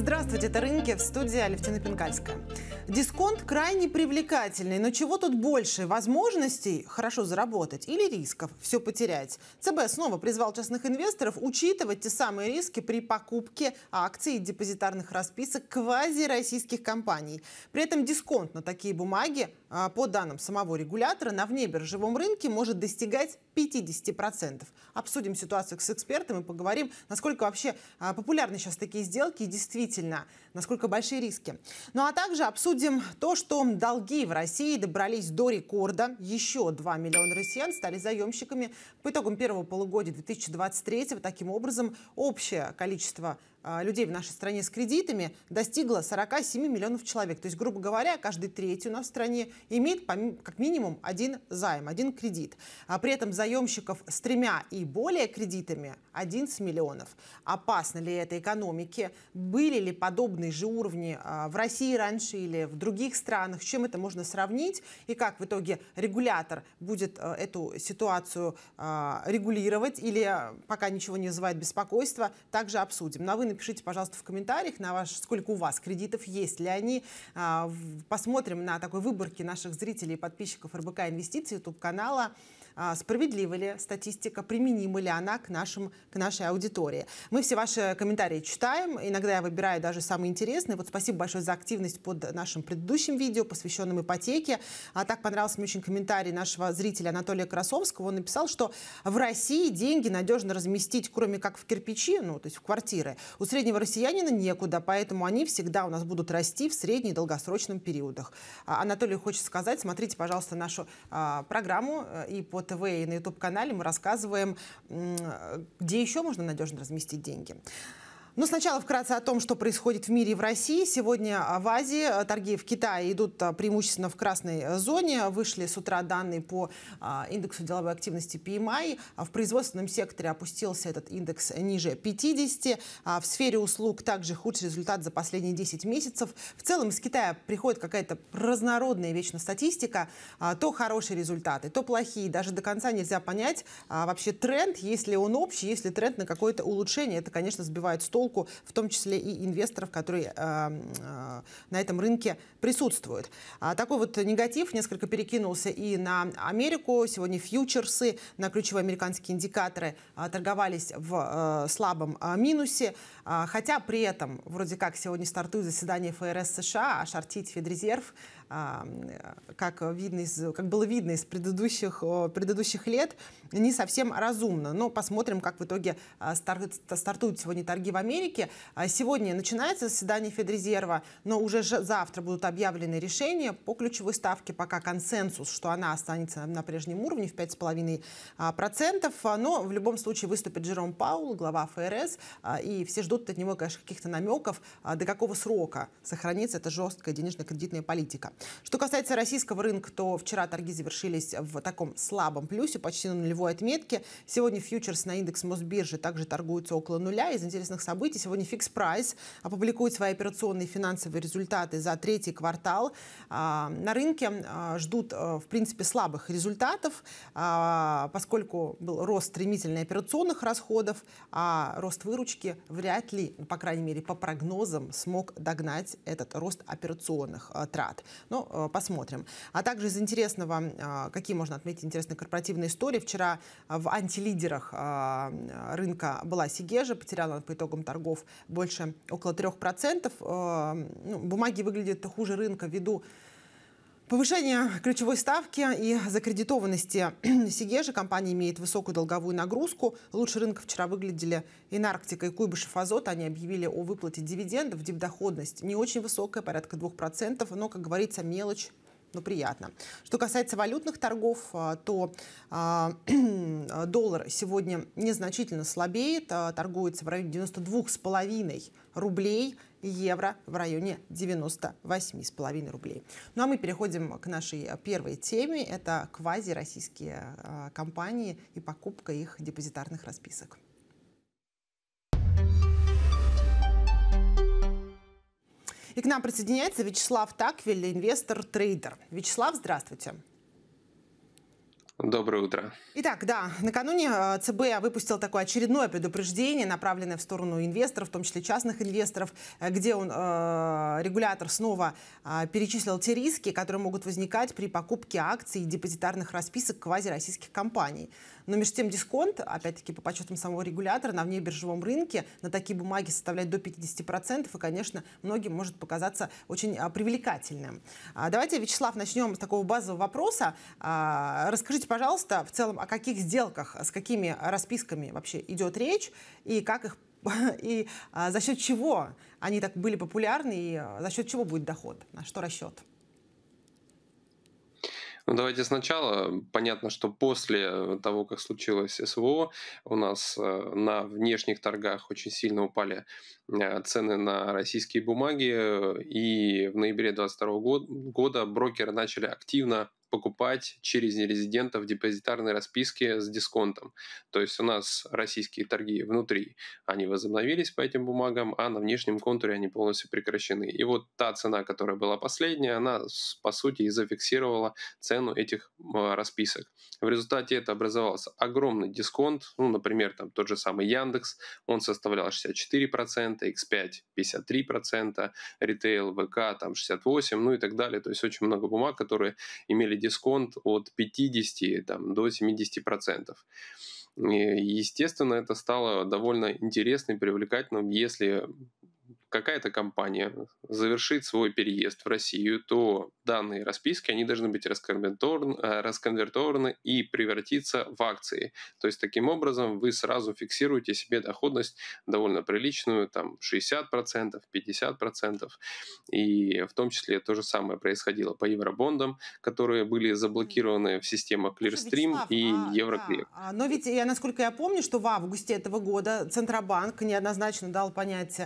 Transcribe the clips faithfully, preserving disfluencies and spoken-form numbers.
Здравствуйте, это «Рынки», в студии Алевтина Пенкальская. Дисконт крайне привлекательный, но чего тут больше? Возможностей хорошо заработать или рисков все потерять? ЦБ снова призвал частных инвесторов учитывать те самые риски при покупке акций и депозитарных расписок квазироссийских компаний. При этом дисконт на такие бумаги, по данным самого регулятора, на внебиржевом рынке может достигать пятидесяти процентов. Обсудим ситуацию с экспертом и поговорим, насколько вообще популярны сейчас такие сделки и действительно насколько большие риски. Ну а также обсудим то, что долги в России добрались до рекорда. Еще два миллиона россиян стали заемщиками по итогам первого полугодия две тысячи двадцать третьего. Таким образом, общее количество людей в нашей стране с кредитами достигло сорока семи миллионов человек. То есть, грубо говоря, каждый третий у нас в стране имеет как минимум один займ, один кредит. А при этом заемщиков с тремя и более кредитами одиннадцать миллионов. Опасно ли это экономике? Были ли подобные же уровни в России раньше или в других странах? С чем это можно сравнить? И как в итоге регулятор будет эту ситуацию регулировать или пока ничего не вызывает беспокойства, также обсудим. Но вы напишите, пожалуйста, в комментариях, на ваш, сколько у вас кредитов, есть ли они. Посмотрим на такой выборке наших зрителей и подписчиков РБК Инвестиций, YouTube-канала. Справедлива ли статистика, применима ли она к, нашим, к нашей аудитории. Мы все ваши комментарии читаем, иногда я выбираю даже самые интересные. Вот спасибо большое за активность под нашим предыдущим видео, посвященным ипотеке. А так понравился мне очень комментарий нашего зрителя Анатолия Красовского. Он написал, что в России деньги надежно разместить, кроме как в кирпичи, ну, то есть в квартиры, у среднего россиянина некуда, поэтому они всегда у нас будут расти в средне- и долгосрочном периодах. Анатолию хочется сказать, смотрите, пожалуйста, нашу а, программу и по ТВ, и на YouTube-канале мы рассказываем, где еще можно надежно разместить деньги. Но сначала вкратце о том, что происходит в мире и в России. Сегодня в Азии торги в Китае идут преимущественно в красной зоне. Вышли с утра данные по индексу деловой активности пи эм ай. В производственном секторе опустился этот индекс ниже пятидесяти. В сфере услуг также худший результат за последние десять месяцев. В целом из Китая приходит какая-то разнородная вечно статистика. То хорошие результаты, то плохие. Даже до конца нельзя понять вообще тренд, если он общий, если тренд на какое-то улучшение. Это, конечно, сбивает с толку, в том числе и инвесторов, которые э, э, на этом рынке присутствуют. А такой вот негатив несколько перекинулся и на Америку. Сегодня фьючерсы на ключевые американские индикаторы э, торговались в э, слабом э, минусе, э, хотя при этом вроде как сегодня стартует заседание ФРС США, а шортить Федрезерв, как видно из, как было видно из предыдущих, предыдущих лет, не совсем разумно. Но посмотрим, как в итоге старт, стартуют сегодня торги в Америке. Сегодня начинается заседание Федрезерва, но уже завтра будут объявлены решения по ключевой ставке. Пока консенсус, что она останется на прежнем уровне в пяти с половиной процентов. Но в любом случае выступит Джером Паул, глава ФРС, и все ждут от него, конечно, каких-то намеков, до какого срока сохранится эта жесткая денежно-кредитная политика. Что касается российского рынка, то вчера торги завершились в таком слабом плюсе, почти на нулевой отметке. Сегодня фьючерс на индекс Мосбиржи также торгуется около нуля. Из интересных событий сегодня Fix Price опубликует свои операционные финансовые результаты за третий квартал. На рынке ждут, в принципе, слабых результатов, поскольку был рост стремительный операционных расходов, а рост выручки вряд ли, по крайней мере, по прогнозам, смог догнать этот рост операционных трат. Ну, посмотрим. А также из интересного, какие можно отметить интересные корпоративные истории. Вчера в антилидерах рынка была Сигежа, потеряла по итогам торгов больше около трёх процентов. Бумаги выглядят хуже рынка ввиду повышение ключевой ставки и закредитованности Сигежи. Компания имеет высокую долговую нагрузку. Лучше рынка вчера выглядели ИнАрктика и Куйбышев Азот. Они объявили о выплате дивидендов. Дивдоходность не очень высокая, порядка двух процентов, но, как говорится, мелочь, но приятно. Что касается валютных торгов, то э, доллар сегодня незначительно слабеет, торгуется в районе девяноста двух с половиной рублей. Евро в районе девяноста восьми с половиной рублей. Ну а мы переходим к нашей первой теме. Это квазироссийские э, компании и покупка их депозитарных расписок. И к нам присоединяется Вячеслав Таквель, инвестор-трейдер. Вячеслав, здравствуйте. Доброе утро. Итак, да, накануне ЦБ выпустил такое очередное предупреждение, направленное в сторону инвесторов, в том числе частных инвесторов, где он, э, регулятор снова э, перечислил те риски, которые могут возникать при покупке акций и депозитарных расписок квазироссийских компаний. Но между тем дисконт, опять-таки по подсчетам самого регулятора, на внебиржевом рынке на такие бумаги составляет до пятидесяти процентов и, конечно, многим может показаться очень привлекательным. Давайте, Вячеслав, начнем с такого базового вопроса. Расскажите, пожалуйста, в целом о каких сделках, с какими расписками вообще идет речь и как их и за счет чего они так были популярны и за счет чего будет доход, на что расчет? Ну, давайте сначала. Понятно, что после того, как случилось СВО, у нас на внешних торгах очень сильно упали цены на российские бумаги, и в ноябре две тысячи двадцать второго года брокеры начали активно покупать через нерезидентов депозитарные расписки с дисконтом. То есть у нас российские торги внутри, они возобновились по этим бумагам, а на внешнем контуре они полностью прекращены. И вот та цена, которая была последняя, она по сути и зафиксировала цену этих расписок. В результате это образовался огромный дисконт, ну, например, там тот же самый Яндекс, он составлял шестьдесят четыре процента, икс пять пятьдесят три процента, ритейл, ВК там шестьдесят восемь процентов, ну и так далее. То есть очень много бумаг, которые имели дисконт от пятидесяти там, до семидесяти процентов. Естественно, это стало довольно интересным, привлекательным. Если какая-то компания завершит свой переезд в Россию, то данные расписки они должны быть расконвертованы и превратиться в акции. То есть таким образом вы сразу фиксируете себе доходность довольно приличную, там шестьдесят процентов, пятьдесят процентов. И в том числе то же самое происходило по евробондам, которые были заблокированы в системах Clearstream и а, Евроклик. Да. Но ведь, я, насколько я помню, что в августе этого года Центробанк неоднозначно дал понять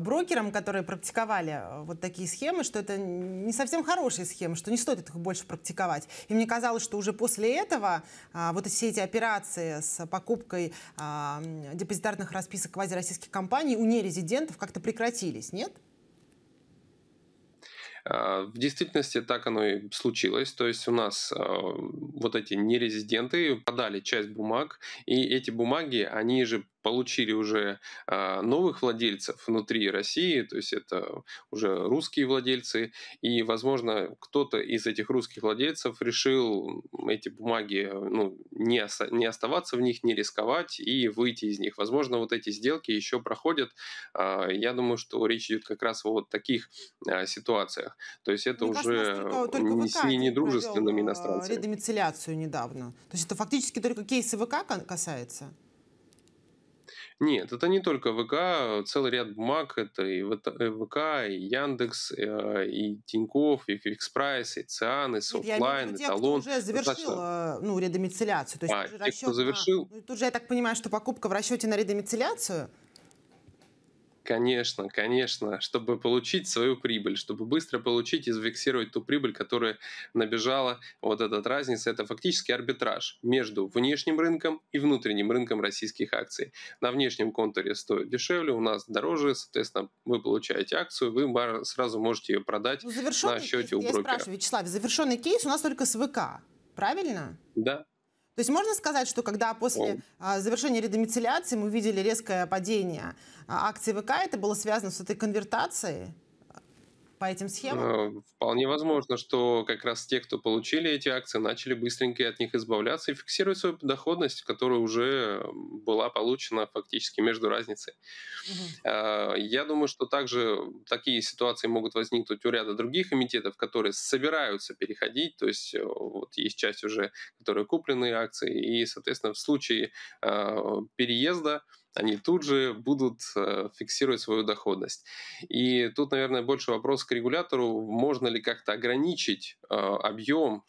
брокерам, которые практиковали вот такие схемы, что это не совсем хорошие схемы, что не стоит их больше практиковать. И мне казалось, что уже после этого а, вот все эти операции с покупкой а, депозитарных расписок квазироссийских компаний у нерезидентов как-то прекратились, нет? В действительности так оно и случилось, то есть у нас вот эти нерезиденты продали часть бумаг, и эти бумаги, они же получили уже новых владельцев внутри России, то есть это уже русские владельцы, и, возможно, кто-то из этих русских владельцев решил эти бумаги, ну, не, оста- не оставаться в них, не рисковать и выйти из них. Возможно, вот эти сделки еще проходят. Я думаю, что речь идет как раз о вот таких ситуациях. То есть это Мне уже кажется, не с недружественными иностранцами. Редомицеляцию недавно. То есть это фактически только кейсы ВК касается? Нет, это не только ВК, целый ряд бумаг, это и ВК, и Яндекс, и Тинькофф, и Fix Price, и Цианы, и Софтлайн, и Талон. Кто уже завершил ну, редомицеляцию. То есть а, уже те, кто завершил... на... Тут же я так понимаю, что покупка в расчете на редомицеляцию... Конечно, конечно, чтобы получить свою прибыль, чтобы быстро получить и зафиксировать ту прибыль, которая набежала, вот эта разница, это фактически арбитраж между внешним рынком и внутренним рынком российских акций. На внешнем контуре стоит дешевле, у нас дороже, соответственно, вы получаете акцию, вы сразу можете ее продать ну, на счете кейс, у брокера. Я спрашиваю, Вячеслав, завершенный кейс у нас только с ВК, правильно? Да. То есть можно сказать, что когда после завершения редомицеляции мы видели резкое падение акций ВК, это было связано с этой конвертацией по этим схемам? Вполне возможно, что как раз те, кто получили эти акции, начали быстренько от них избавляться и фиксировать свою доходность, которая уже была получена фактически между разницей. Угу. Я думаю, что также такие ситуации могут возникнуть у ряда других эмитентов, которые собираются переходить, то есть вот есть часть уже, которые куплены акции, и, соответственно, в случае переезда они тут же будут фиксировать свою доходность. И тут, наверное, больше вопрос к регулятору, можно ли как-то ограничить объем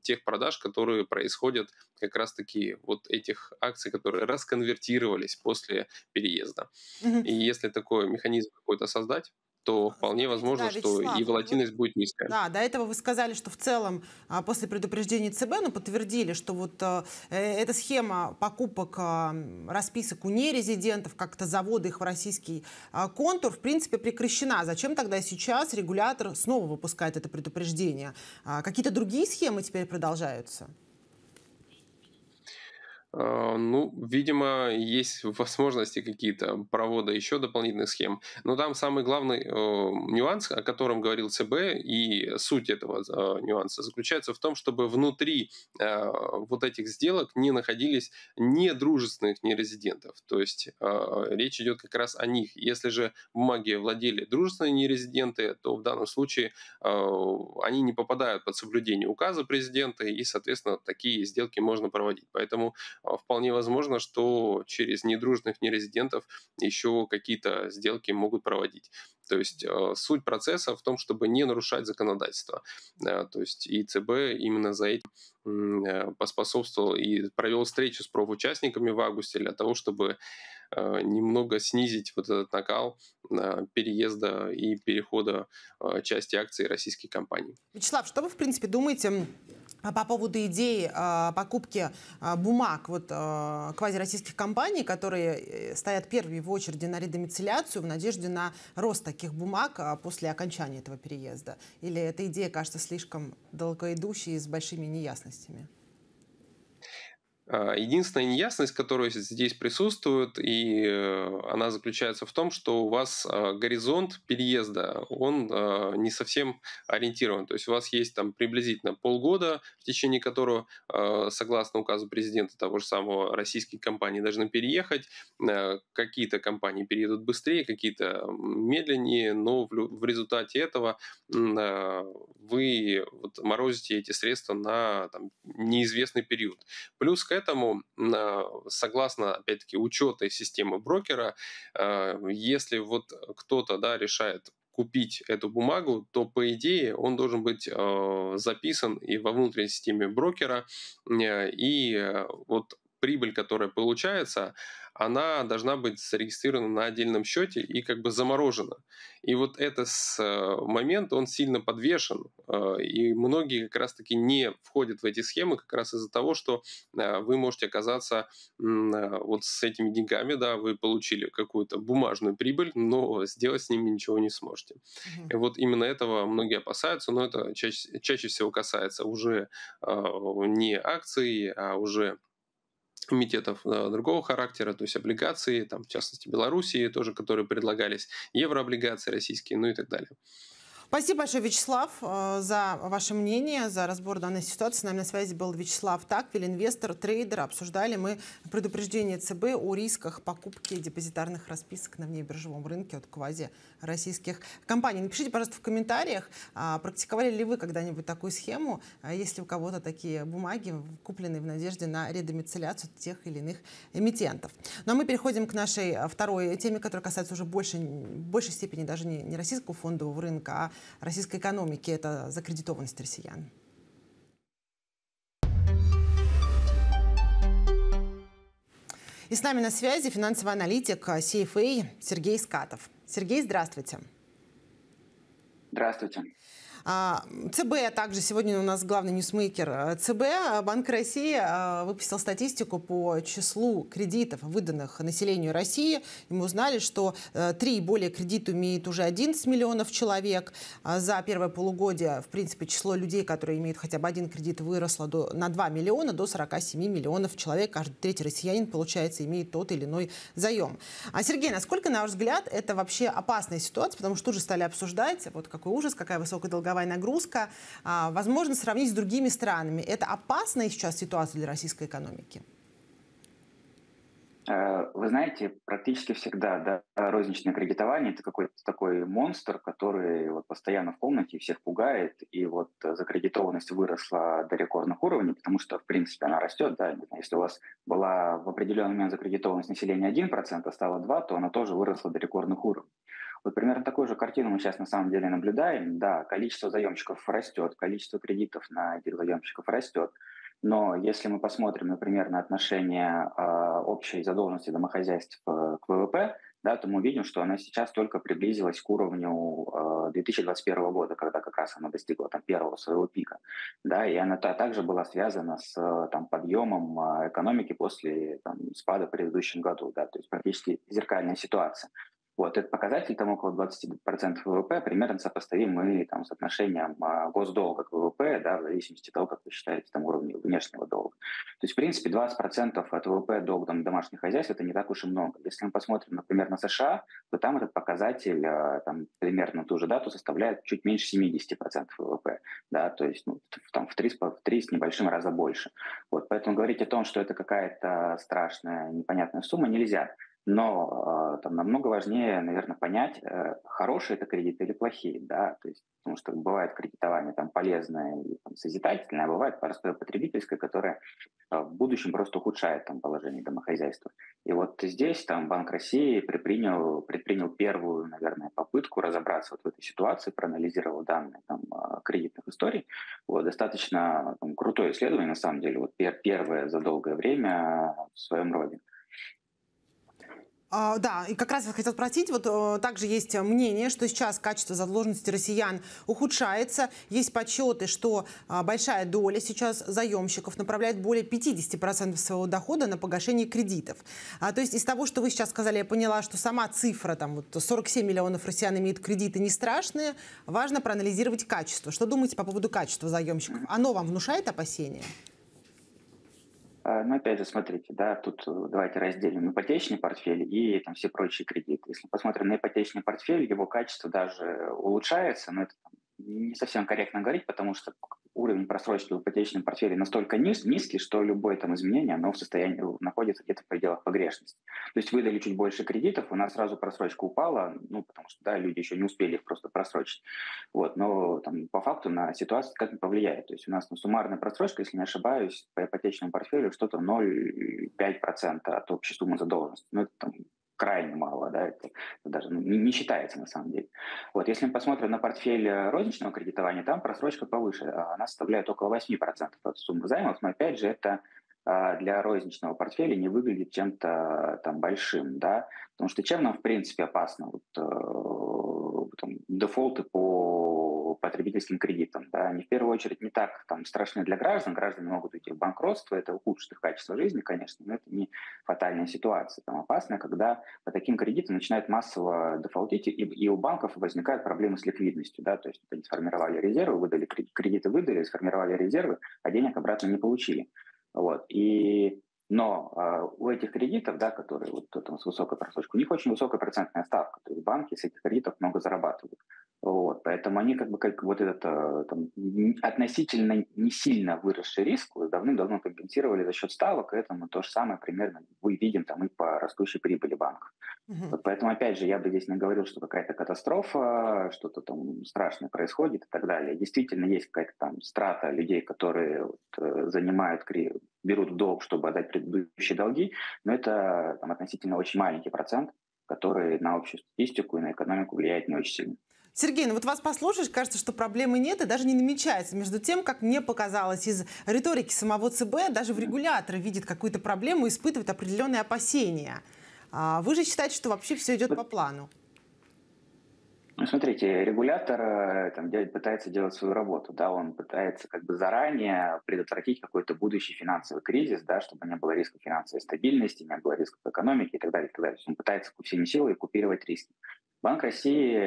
тех продаж, которые происходят как раз-таки вот этих акций, которые расконвертировались после переезда. И если такой механизм какой-то создать, то вполне возможно, да, что Вячеслав, и волатильность вы... будет низкая. Да, до этого вы сказали, что в целом после предупреждения ЦБ, ну, подтвердили, что вот э, эта схема покупок э, расписок у нерезидентов, как-то завода их в российский э, контур, в принципе, прекращена. Зачем тогда сейчас регулятор снова выпускает это предупреждение? А какие-то другие схемы теперь продолжаются? Ну, видимо, есть возможности какие-то провода еще дополнительных схем. Но там самый главный нюанс, о котором говорил ЦБ, и суть этого нюанса заключается в том, чтобы внутри вот этих сделок не находились недружественных нерезидентов. То есть речь идет как раз о них. Если же бумаги владели дружественные нерезиденты, то в данном случае они не попадают под соблюдение указа президента, и, соответственно, такие сделки можно проводить. Поэтому вполне возможно, что через недружных нерезидентов еще какие-то сделки могут проводить. То есть суть процесса в том, чтобы не нарушать законодательство. То есть и ЦБ именно за этим поспособствовал и провел встречу с профучастниками в августе для того, чтобы немного снизить вот этот накал переезда и перехода части акций российских компаний. Вячеслав, что вы, в принципе, думаете по поводу идеи покупки бумаг вот, квазироссийских компаний, которые стоят первыми в очереди на редомицеляцию в надежде на рост таких бумаг после окончания этого переезда? Или эта идея кажется слишком долгоидущей и с большими неясностями? Единственная неясность, которая здесь присутствует, и она заключается в том, что у вас горизонт переезда, он не совсем ориентирован. То есть у вас есть там приблизительно полгода, в течение которого, согласно указу президента того же самого, российские компании должны переехать. Какие-то компании переедут быстрее, какие-то медленнее, но в результате этого вы морозите эти средства на там, неизвестный период. Плюс к этому, согласно, опять-таки, учетной системы брокера, если вот кто-то, да, решает купить эту бумагу, то, по идее, он должен быть записан и во внутренней системе брокера, и вот прибыль, которая получается, она должна быть зарегистрирована на отдельном счете и как бы заморожена. И вот этот момент, он сильно подвешен, и многие как раз-таки не входят в эти схемы как раз из-за того, что вы можете оказаться вот с этими деньгами, да, вы получили какую-то бумажную прибыль, но сделать с ними ничего не сможете. Угу. И вот именно этого многие опасаются, но это чаще, чаще всего касается уже не акций, а уже комитетов другого характера, то есть облигации, там, в частности, Белоруссии тоже, которые предлагались, еврооблигации российские, ну и так далее. Спасибо большое, Вячеслав, за ваше мнение, за разбор данной ситуации. С нами на связи был Вячеслав Таквель, инвестор, трейдер. Обсуждали мы предупреждение ЦБ о рисках покупки депозитарных расписок на внебиржевом рынке от квази-российских компаний. Напишите, пожалуйста, в комментариях, практиковали ли вы когда-нибудь такую схему, если у кого-то такие бумаги, купленные в надежде на редомицеляцию тех или иных эмитентов. Ну а мы переходим к нашей второй теме, которая касается уже больше, в большей степени даже не, не российского фондового рынка, а российской экономики. Это закредитованность россиян. И с нами на связи финансовый аналитик си эф эй Сергей Скатов. Сергей, здравствуйте. Здравствуйте. ЦБ, а также сегодня у нас главный ньюсмейкер ЦБ, Банк России выпустил статистику по числу кредитов, выданных населению России. И мы узнали, что три и более кредита имеет уже одиннадцать миллионов человек. За первое полугодие, в принципе, число людей, которые имеют хотя бы один кредит, выросло до, на два миллиона, до сорока семи миллионов человек. Каждый третий россиянин, получается, имеет тот или иной заем. А, Сергей, насколько, на ваш взгляд, это вообще опасная ситуация? Потому что тут же стали обсуждать, вот какой ужас, какая высокая долговая нагрузка, возможно, сравнить с другими странами. Это опасная сейчас ситуация для российской экономики? Вы знаете, практически всегда, да, розничное кредитование – это какой-то такой монстр, который вот постоянно в комнате всех пугает, и вот закредитованность выросла до рекордных уровней, потому что, в принципе, она растет. Да? Если у вас была в определенный момент закредитованность населения один процент, а стала два процента, то она тоже выросла до рекордных уровней. Вот примерно такую же картину мы сейчас на самом деле наблюдаем. Да, количество заемщиков растет, количество кредитов на этих заемщиков растет. Но если мы посмотрим, например, на отношение э, общей задолженности домохозяйств э, к вэ вэ пэ, да, то мы видим, что она сейчас только приблизилась к уровню э, две тысячи двадцать первого года, когда как раз она достигла там, первого своего пика. Да, и она та, также была связана с там, подъемом э, экономики после там, спада в предыдущем году. Да, то есть практически зеркальная ситуация. Вот этот показатель, там около двадцать процентов ВВП, примерно сопоставим мы там, с отношением госдолга к ВВП, да, в зависимости от того, как вы считаете там, уровень внешнего долга. То есть, в принципе, двадцать процентов от ВВП долг домашних хозяйств – это не так уж и много. Если мы посмотрим, например, на США, то там этот показатель там, примерно ту же дату составляет чуть меньше семьдесят процентов ВВП. Да, то есть ну, там, в, три, в три с небольшим раза больше. Вот, поэтому говорить о том, что это какая-то страшная, непонятная сумма, нельзя. Но там намного важнее, наверное, понять, хорошие это кредиты или плохие, да, то есть, потому что бывает кредитование там полезное и там, созидательное, а бывает простое потребительское, которое в будущем просто ухудшает там положение домохозяйства. И вот здесь там Банк России предпринял, предпринял первую, наверное, попытку разобраться вот в этой ситуации, проанализировал данные там кредитных историй. Вот, достаточно там, крутое исследование, на самом деле, вот первое за долгое время в своем роде. Да, и как раз я хотел спросить, вот также есть мнение, что сейчас качество задолженности россиян ухудшается. Есть подсчеты, что большая доля сейчас заемщиков направляет более пятидесяти процентов своего дохода на погашение кредитов. А, то есть из того, что вы сейчас сказали, я поняла, что сама цифра, там, вот сорок семь миллионов россиян имеют кредиты не страшные. Важно проанализировать качество. Что думаете по поводу качества заемщиков? Оно вам внушает опасения? Ну, опять же, смотрите, да, тут давайте разделим ипотечный портфель и там все прочие кредиты. Если посмотрим на ипотечный портфель, его качество даже улучшается, но это там, не совсем корректно говорить, потому что уровень просрочки в ипотечном портфеле настолько низ, низкий, что любое там изменение, оно в состоянии находится где-то в пределах погрешности. То есть выдали чуть больше кредитов, у нас сразу просрочка упала, ну, потому что, да, люди еще не успели их просто просрочить. Вот, но там, по факту на ситуацию как-то повлияет. То есть у нас ну, суммарная просрочка, если не ошибаюсь, по ипотечному портфелю что-то ноль целых пять десятых процента от общей суммы задолженности. Ну, это там крайне мало, да, это даже ну, не считается на самом деле. Вот, если мы посмотрим на портфель розничного кредитования, там просрочка повыше, она составляет около восьми процентов от суммы займов, но опять же это для розничного портфеля не выглядит чем-то там большим, да, потому что чем нам в принципе опасно вот, там, дефолты по потребительским кредитам, да, они в первую очередь не так там страшны для граждан, граждане могут уйти в банкротство, это ухудшит их качество жизни, конечно, но это не фатальная ситуация, там опасно, когда по таким кредитам начинают массово дефолтить, и, и у банков возникают проблемы с ликвидностью, да, то есть они сформировали резервы, выдали кредиты, выдали, сформировали резервы, а денег обратно не получили. Вот. И, но э, у этих кредитов, да, которые вот, там, с высокой просрочкой, у них очень высокая процентная ставка. То есть банки с этих кредитов много зарабатывают. Вот. Поэтому они как бы как вот этот э, там, относительно не сильно выросший риск давным-давно компенсировали за счет ставок. И это мы то же самое примерно мы видим там, и по растущей прибыли банков. Mm-hmm. Вот поэтому, опять же, я бы здесь не говорил, что какая-то катастрофа, что-то там страшное происходит и так далее. Действительно, есть какая-то там страта людей, которые вот, занимают кредит, берут в долг, чтобы отдать предыдущие долги, но это там, относительно очень маленький процент, который на общую статистику и на экономику влияет не очень сильно. Сергей, ну вот вас послушаешь, кажется, что проблемы нет и даже не намечается. Между тем, как мне показалось, из риторики самого ЦБ даже в регуляторе видит какую-то проблему и испытывает определенные опасения. А вы же считаете, что вообще все идет по плану? Ну, смотрите, регулятор там, делает, пытается делать свою работу, да, он пытается как бы заранее предотвратить какой-то будущий финансовый кризис, да, чтобы не было риска финансовой стабильности, не было риска экономики и так далее, и так далее. Он пытается всеми силами купировать риски. Банк России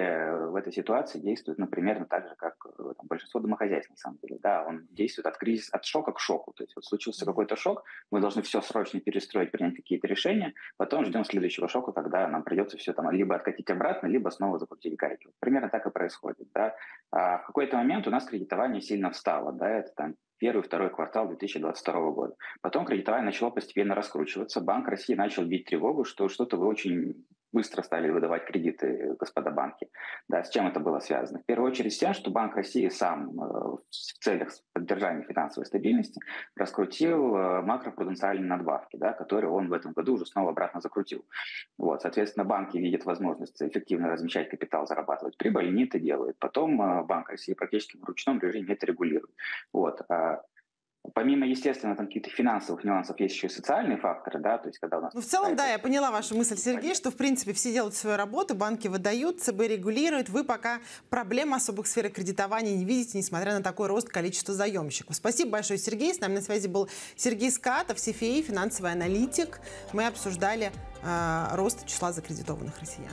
в этой ситуации действует, ну, примерно так же, как там, большинство домохозяйств, на самом деле. Да, он действует от кризиса, от шока к шоку. То есть вот случился какой-то шок, мы должны все срочно перестроить, принять какие-то решения, потом ждем следующего шока, когда нам придется все там либо откатить обратно, либо снова закрутить гайки. Вот, примерно так и происходит. Да. А в какой-то момент у нас кредитование сильно встало, да, это там первый, второй квартал две тысячи двадцать второго года. Потом кредитование начало постепенно раскручиваться. Банк России начал бить тревогу, что что-то вы очень быстро стали выдавать кредиты, господа банки. Да, с чем это было связано? В первую очередь с тем, что Банк России сам в целях поддержания финансовой стабильности раскрутил макропруденциальные надбавки, да, которые он в этом году уже снова обратно закрутил. Вот, соответственно, банки видят возможность эффективно размещать капитал, зарабатывать прибыль, они это делают. Потом Банк России практически в ручном режиме это регулирует. Вот. Помимо, естественно, там каких-то финансовых нюансов, есть еще и социальные факторы, да, то есть когда у нас... Ну, в целом, да, я поняла вашу мысль, Сергей, что, в принципе, все делают свою работу, банки выдают, ЦБ регулирует, вы пока проблем особых в сфере кредитования не видите, несмотря на такой рост количества заемщиков. Спасибо большое, Сергей. С нами на связи был Сергей Скатов, си эф эй, финансовый аналитик. Мы обсуждали э, рост числа закредитованных россиян.